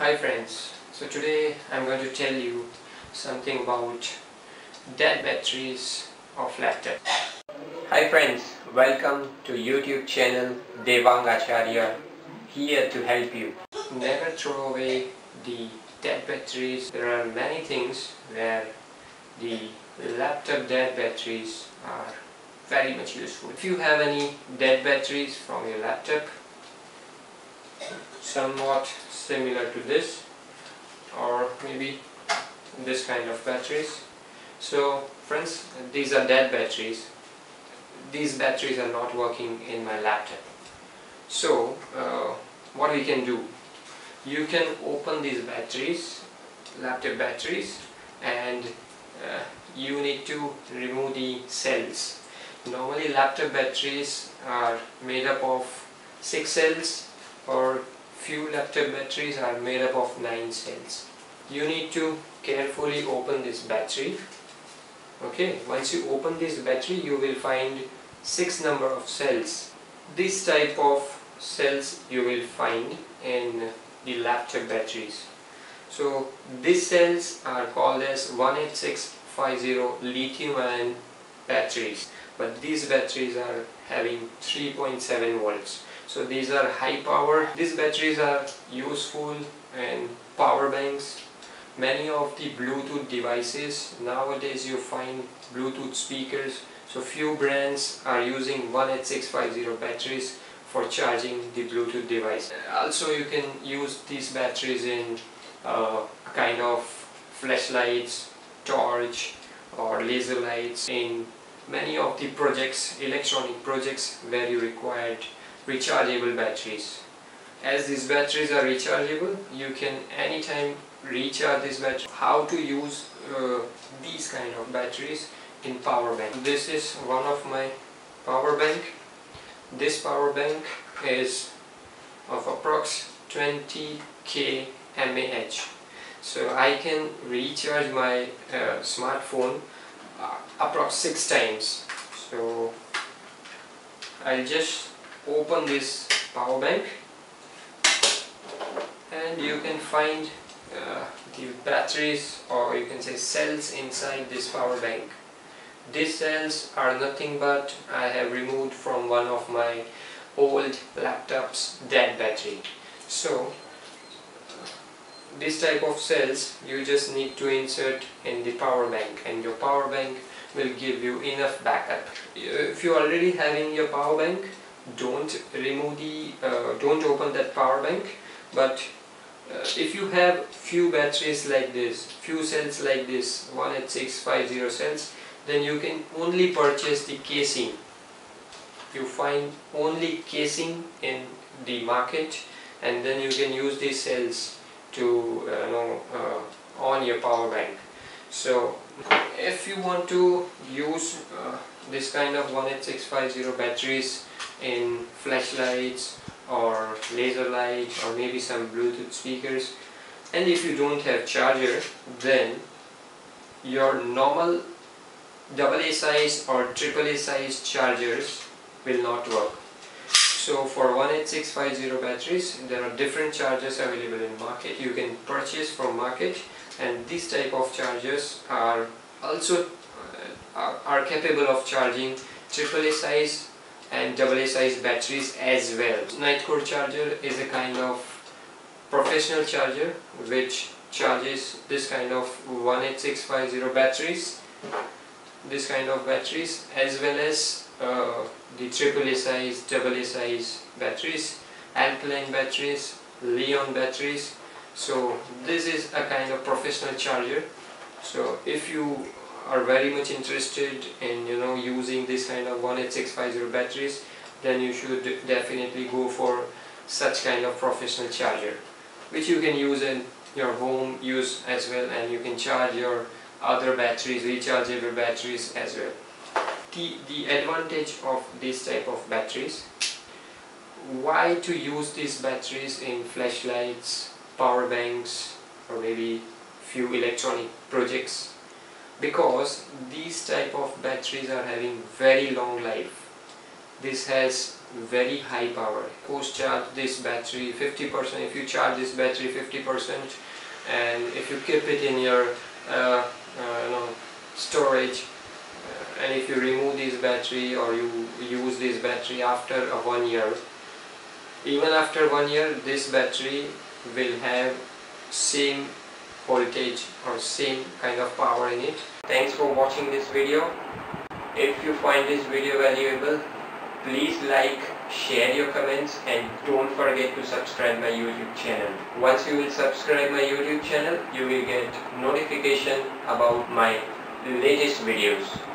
Hi friends, so today I'm going to tell you something about dead batteries of laptops. Hi friends, welcome to YouTube channel Devang Acharya, here to help you. Never throw away the dead batteries. There are many things where the laptop dead batteries are very much useful. If you have any dead batteries from your laptop, somewhat similar to this or maybe this kind of batteries. So friends, these are dead batteries. These batteries are not working in my laptop. So what we can do, you can open these batteries, laptop batteries, and you need to remove the cells. Normally laptop batteries are made up of 6 cells, or few laptop batteries are made up of 9 cells. You need to carefully open this battery. Okay, once you open this battery, you will find 6 number of cells. This type of cells you will find in the laptop batteries. So these cells are called as 18650 lithium-ion batteries, but these batteries are having 3.7 volts. So these are high power. These batteries are useful in power banks. Many of the Bluetooth devices, nowadays you find Bluetooth speakers. So few brands are using 18650 batteries for charging the Bluetooth device. Also you can use these batteries in kind of flashlights, torch or laser lights, in many of the projects, electronic projects, where you required rechargeable batteries. As these batteries are rechargeable, you can anytime recharge this battery. How to use these kind of batteries in power bank. This is one of my power bank. This power bank is of approx 20k mAh. So I can recharge my smartphone approx 6 times. So I'll just open this power bank and you can find the batteries, or you can say cells, inside this power bank. These cells are nothing but I have removed from one of my old laptop's dead battery. So this type of cells you just need to insert in the power bank, and your power bank will give you enough backup. If you already having your power bank, don't open that power bank. But if you have few batteries like this, few cells like this, 18650 cells, then you can only purchase the casing. You find only casing in the market, and then you can use these cells to on your power bank. So if you want to use this kind of 18650 batteries in flashlights or laser light, or maybe some Bluetooth speakers, and if you don't have charger, then your normal AA size or AAA size chargers will not work. So for 18650 batteries, there are different chargers available in market. You can purchase from market, and these type of chargers are also are capable of charging AAA size and AA size batteries as well. Nitecore charger is a kind of professional charger which charges this kind of 18650 batteries, this kind of batteries, as well as the AAA size, AA size batteries, alkaline batteries, lithium batteries. So this is a kind of professional charger. So if you are very much interested in using this kind of 18650 batteries, then you should definitely go for such kind of professional charger, which you can use in your home use as well, and you can charge your other batteries, rechargeable batteries as well. The advantage of this type of batteries, why to use these batteries in flashlights, power banks, or maybe few electronic projects, because these type of batteries are having very long life. This has very high power. Suppose charge this battery 50%, if you charge this battery 50% and if you keep it in your storage, and if you remove this battery or you use this battery after 1 year, even after 1 year this battery will have same voltage or same kind of power in it. Thanks for watching this video. If you find this video valuable, please like, share your comments, and don't forget to subscribe my YouTube channel. Once you will subscribe my YouTube channel, you will get notification about my latest videos.